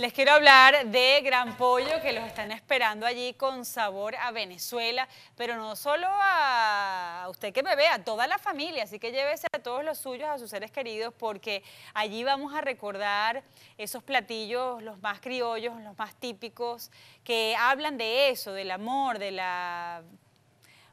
Les quiero hablar de Gran Pollo, que los están esperando allí con sabor a Venezuela, pero no solo a usted que me ve, a toda la familia, así que llévese a todos los suyos, a sus seres queridos, porque allí vamos a recordar esos platillos, los más criollos, los más típicos, que hablan de eso, del amor, de la...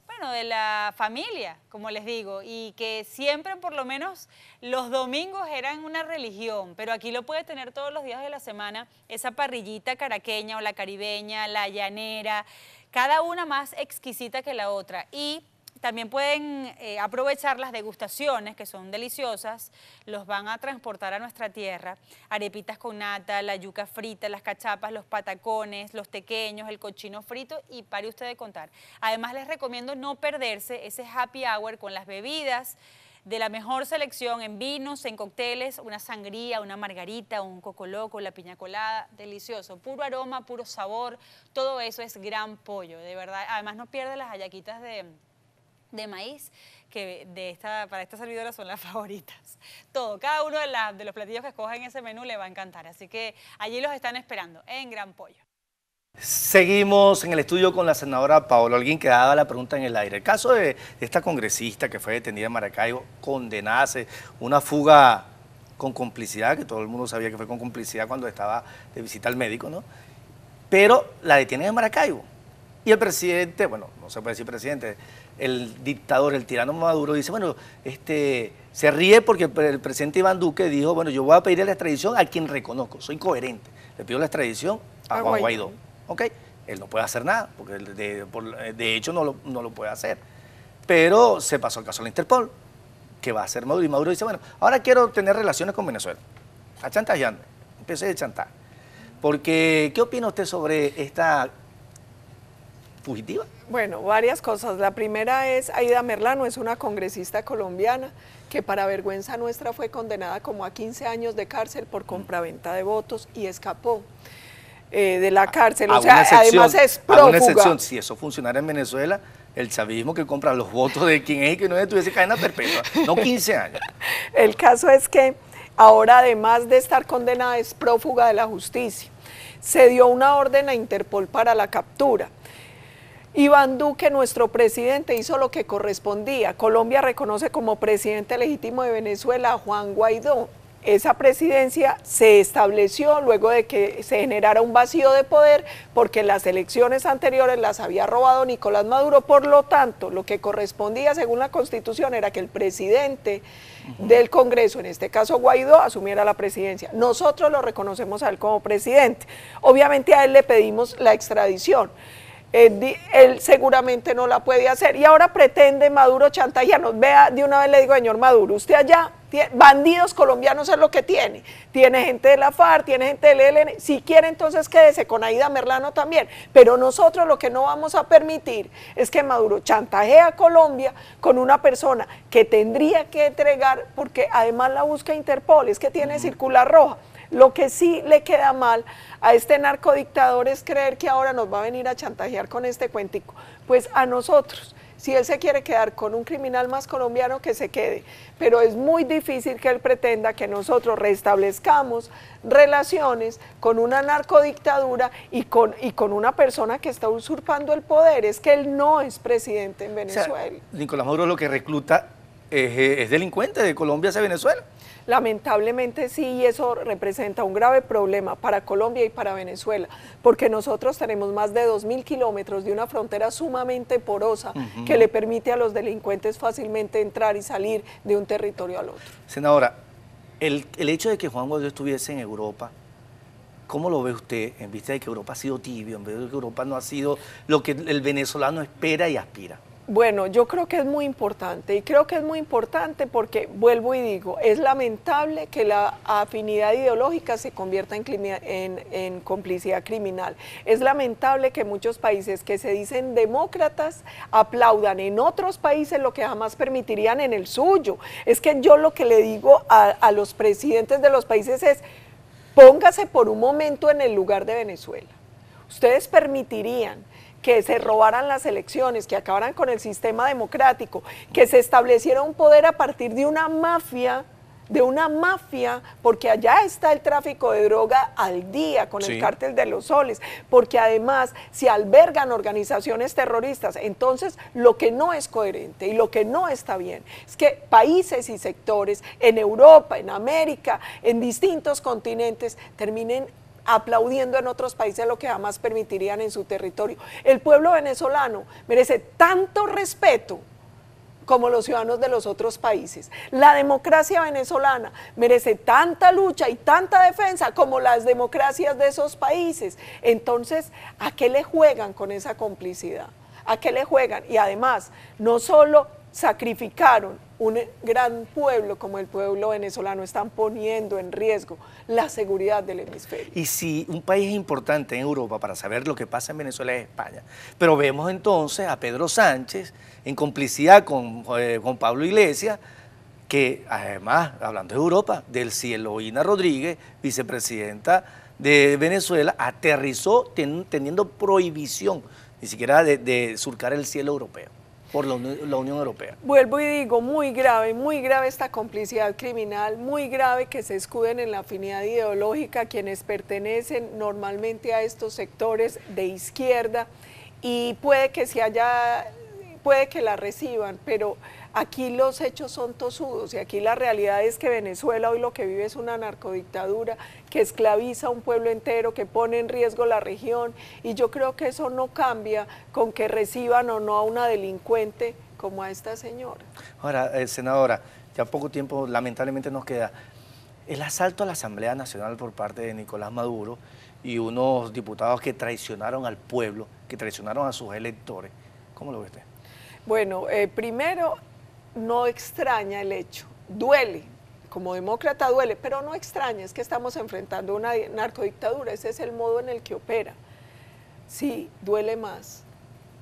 bueno, de la familia, como les digo, y que siempre, por lo menos, los domingos eran una religión, pero aquí lo puede tener todos los días de la semana, esa parrillita caraqueña o la caribeña, la llanera, cada una más exquisita que la otra. Y también pueden aprovechar las degustaciones, que son deliciosas, los van a transportar a nuestra tierra. Arepitas con nata, la yuca frita, las cachapas, los patacones, los tequeños, el cochino frito y pare usted de contar. Además, les recomiendo no perderse ese happy hour con las bebidas de la mejor selección en vinos, en cócteles, una sangría, una margarita, un coco loco, la piña colada, delicioso, puro aroma, puro sabor, todo eso es Gran Pollo, de verdad. Además, no pierde las hallaquitas de maíz, que para esta servidora son las favoritas. Todo, cada uno de los platillos que escoja en ese menú le va a encantar, así que allí los están esperando, en Gran Pollo. Seguimos en el estudio con la senadora Paola Holguín, que daba la pregunta en el aire. El caso de esta congresista que fue detenida en Maracaibo, condenada, una fuga con complicidad, que todo el mundo sabía que fue con complicidad cuando estaba de visita al médico, ¿no? Pero la detienen en Maracaibo. Y el presidente, bueno, no se puede decir presidente, el dictador, el tirano Maduro, dice, bueno, se ríe porque el presidente Iván Duque dijo, bueno, yo voy a pedir la extradición a quien reconozco, soy coherente. Le pido la extradición a Juan Guaidó. ¿Ok? Él no puede hacer nada, porque de hecho no lo puede hacer. Pero se pasó el caso a la Interpol, que va a hacer Maduro. Y Maduro dice, bueno, ahora quiero tener relaciones con Venezuela. Está chantajeando. Empecé a chantar. Porque, ¿qué opina usted sobre esta... fugitiva? Bueno, varias cosas. La primera es Aida Merlano, es una congresista colombiana que para vergüenza nuestra fue condenada como a 15 años de cárcel por compraventa de votos y escapó de la cárcel. O sea, además es prófuga. Una excepción, si eso funcionara en Venezuela, el chavismo que compra los votos de quien es y que no tuviese cadena perpetua, no 15 años. El caso es que ahora, además de estar condenada, es prófuga de la justicia. Se dio una orden a Interpol para la captura. Iván Duque, nuestro presidente, hizo lo que correspondía. Colombia reconoce como presidente legítimo de Venezuela a Juan Guaidó. Esa presidencia se estableció luego de que se generara un vacío de poder porque las elecciones anteriores las había robado Nicolás Maduro. Por lo tanto, lo que correspondía según la Constitución era que el presidente del Congreso, en este caso Guaidó, asumiera la presidencia. Nosotros lo reconocemos a él como presidente. Obviamente a él le pedimos la extradición. Él seguramente no la puede hacer y ahora pretende Maduro chantajearnos. Vea, de una vez le digo, señor Maduro, usted allá tiene bandidos colombianos, es lo que tiene gente de la FARC, tiene gente del ELN. Si quiere, entonces quédese con Aida Merlano también, pero nosotros lo que no vamos a permitir es que Maduro chantajee a Colombia con una persona que tendría que entregar, porque además la busca Interpol, es que tiene circular roja. Lo que sí le queda mal a este narcodictador es creer que ahora nos va a venir a chantajear con este cuentico. Pues a nosotros, si él se quiere quedar con un criminal más colombiano, que se quede, pero es muy difícil que él pretenda que nosotros restablezcamos relaciones con una narcodictadura y con una persona que está usurpando el poder. Es que él no es presidente en Venezuela. O sea, Nicolás Maduro lo que recluta es delincuente de Colombia hacia Venezuela. Lamentablemente sí, y eso representa un grave problema para Colombia y para Venezuela, porque nosotros tenemos más de 2.000 kilómetros de una frontera sumamente porosa que le permite a los delincuentes fácilmente entrar y salir de un territorio al otro. Senadora, el hecho de que Juan Guaidó estuviese en Europa, ¿cómo lo ve usted en vista de que Europa ha sido tibio, en vez de que Europa no ha sido lo que el venezolano espera y aspira? Bueno, yo creo que es muy importante y creo que es muy importante porque, vuelvo y digo, es lamentable que la afinidad ideológica se convierta en complicidad criminal. Es lamentable que muchos países que se dicen demócratas aplaudan en otros países lo que jamás permitirían en el suyo. Es que yo lo que le digo a los presidentes de los países es, póngase por un momento en el lugar de Venezuela. Ustedes permitirían que se robaran las elecciones, que acabaran con el sistema democrático, que se estableciera un poder a partir de una mafia de una mafia, porque allá está el tráfico de droga al día con el cártel de los soles, porque además se albergan organizaciones terroristas. Entonces, lo que no es coherente y lo que no está bien es que países y sectores en Europa, en América, en distintos continentes terminen aplaudiendo en otros países lo que jamás permitirían en su territorio. El pueblo venezolano merece tanto respeto como los ciudadanos de los otros países. La democracia venezolana merece tanta lucha y tanta defensa como las democracias de esos países. Entonces, ¿a qué le juegan con esa complicidad? ¿A qué le juegan? Y además, no solo sacrificaron un gran pueblo como el pueblo venezolano, están poniendo en riesgo la seguridad del hemisferio. Y si un país es importante en Europa para saber lo que pasa en Venezuela es España, pero vemos entonces a Pedro Sánchez en complicidad con Pablo Iglesias, que además, hablando de Europa, del cielo, Ina Rodríguez, vicepresidenta de Venezuela, aterrizó teniendo prohibición, ni siquiera de surcar el cielo europeo, por la Unión Europea. Vuelvo y digo, muy grave esta complicidad criminal, muy grave que se escuden en la afinidad ideológica quienes pertenecen normalmente a estos sectores de izquierda, y puede que se haya, puede que la reciban, pero aquí los hechos son tozudos y aquí la realidad es que Venezuela hoy lo que vive es una narcodictadura que esclaviza a un pueblo entero, que pone en riesgo la región, y yo creo que eso no cambia con que reciban o no a una delincuente como a esta señora. Ahora, senadora, ya poco tiempo lamentablemente nos queda. El asalto a la Asamblea Nacional por parte de Nicolás Maduro y unos diputados que traicionaron al pueblo, que traicionaron a sus electores, ¿cómo lo ve usted? Bueno, primero, no extraña el hecho, duele, como demócrata duele, pero no extraña, es que estamos enfrentando una narcodictadura, ese es el modo en el que opera. Sí, duele más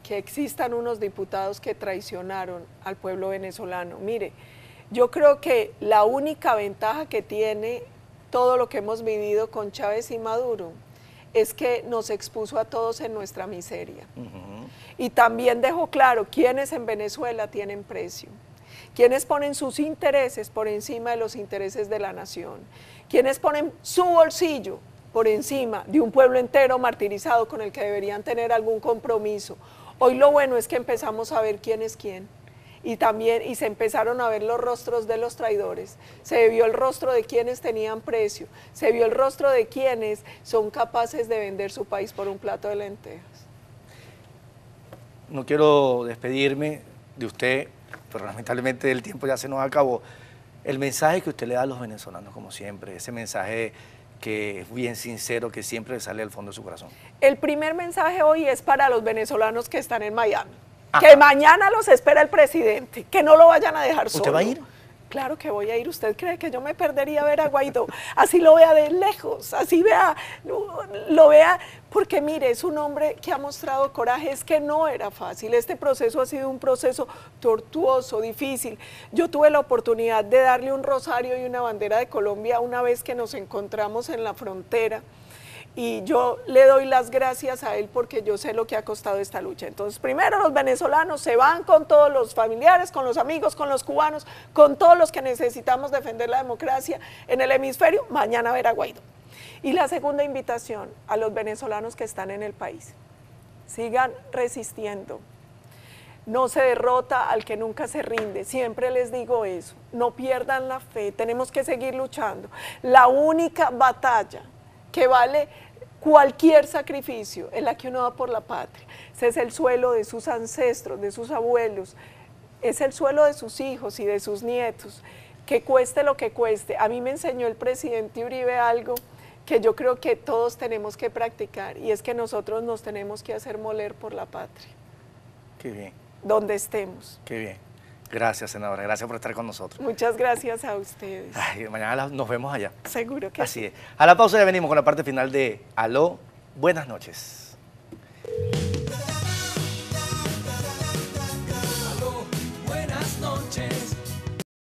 que existan unos diputados que traicionaron al pueblo venezolano. Mire, yo creo que la única ventaja que tiene todo lo que hemos vivido con Chávez y Maduro es que nos expuso a todos en nuestra miseria. Y también dejó claro quiénes en Venezuela tienen precio, quiénes ponen sus intereses por encima de los intereses de la nación, quiénes ponen su bolsillo por encima de un pueblo entero martirizado con el que deberían tener algún compromiso. Hoy lo bueno es que empezamos a ver quién es quién. Y también se empezaron a ver los rostros de los traidores, se vio el rostro de quienes tenían precio, se vio el rostro de quienes son capaces de vender su país por un plato de lentejas. No quiero despedirme de usted, pero lamentablemente el tiempo ya se nos acabó. El mensaje que usted le da a los venezolanos, como siempre, ese mensaje que es bien sincero, que siempre le sale al fondo de su corazón. El primer mensaje hoy es para los venezolanos que están en Miami. Ajá. Que mañana los espera el presidente, que no lo vayan a dejar solo. ¿Usted va a ir? Claro que voy a ir. ¿Usted cree que yo me perdería ver a Guaidó? Así lo vea de lejos, así vea, lo vea, porque mire, es un hombre que ha mostrado coraje, es que no era fácil. Este proceso ha sido un proceso tortuoso, difícil. Yo tuve la oportunidad de darle un rosario y una bandera de Colombia una vez que nos encontramos en la frontera. Y yo le doy las gracias a él porque yo sé lo que ha costado esta lucha. Entonces, primero los venezolanos se van con todos los familiares, con los amigos, con los cubanos, con todos los que necesitamos defender la democracia en el hemisferio, mañana ver a Guaidó. Y la segunda invitación a los venezolanos que están en el país, sigan resistiendo. No se derrota al que nunca se rinde, siempre les digo eso, no pierdan la fe, tenemos que seguir luchando. La única batalla que vale cualquier sacrificio es la que uno da por la patria. Ese es el suelo de sus ancestros, de sus abuelos, es el suelo de sus hijos y de sus nietos, que cueste lo que cueste. A mí me enseñó el presidente Uribe algo que yo creo que todos tenemos que practicar, y es que nosotros nos tenemos que hacer moler por la patria. Qué bien. Donde estemos. Qué bien. Gracias, senadora. Gracias por estar con nosotros. Muchas gracias a ustedes. Ay, mañana nos vemos allá. Seguro que sí. Así es. A la pausa ya venimos con la parte final de Aló, buenas noches.